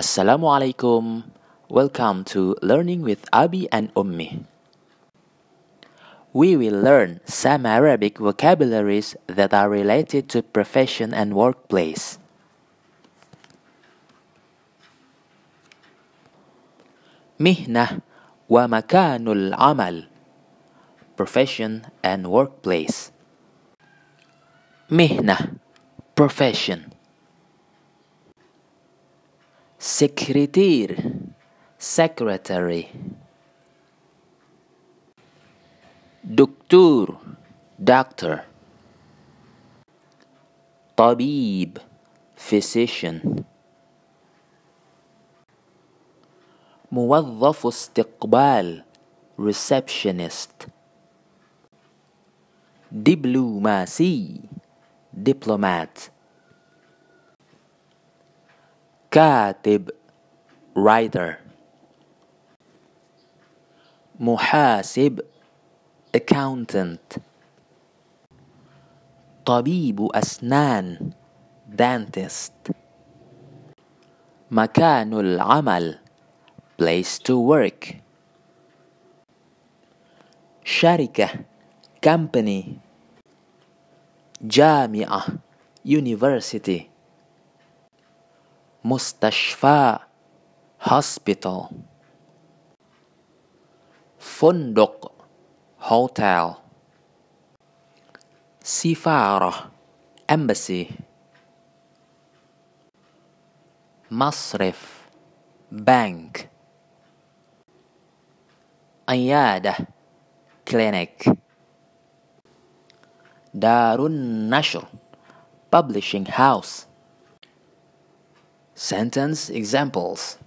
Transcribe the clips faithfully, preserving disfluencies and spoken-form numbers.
Assalamualaikum. Welcome to Learning with Abi and Ummi. We will learn some Arabic vocabularies that are related to profession and workplace. Mihnah wa makanul amal. Profession and workplace. Mihnah, profession. Secretary, secretary. Doctor, doctor. Tabib, physician. موظف استقبال, receptionist. دبلوماسي, diplomat. كاتب, writer. محاسب, accountant. طبيب أسنان, dentist. مكان العمل, place to work. شركة, company. جامعة, university. مستشفى, hospital. فندق, hotel. سفارة, embassy. مصرف, bank. عيادة, clinic. Darun Nashr, publishing house. Sentence examples.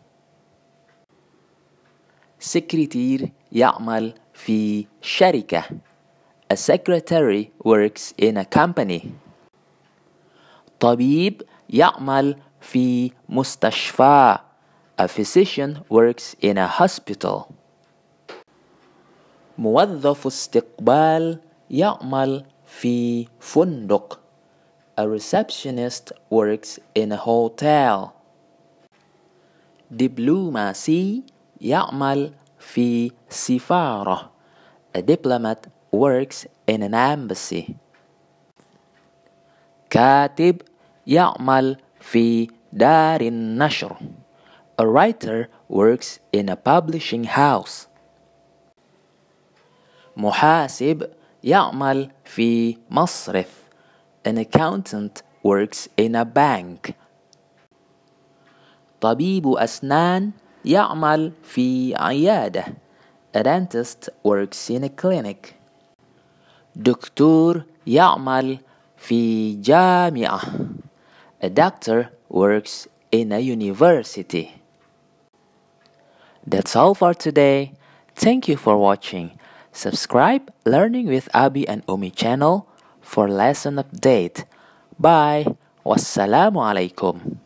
سكرتير يعمل في شركة. A secretary works in a company. طبيب يعمل في مستشفى. A physician works in a hospital. موظف استقبال يعمل في فندق. A receptionist works in a hotel. دبلوماسي يعمل في سفارة. A diplomat works in an embassy. كاتب يعمل في دار النشر. A writer works in a publishing house. محاسب يعمل في مصرف. An accountant works in a bank. طبيب أسنان يعمل في عيادة. A dentist works in a clinic. دكتور يعمل في جامعة. A doctor works in a university. That's all for today. Thank you for watching. Subscribe Learning with Abi and Ummi channel for lesson update. Bye. Wassalamu alaikum.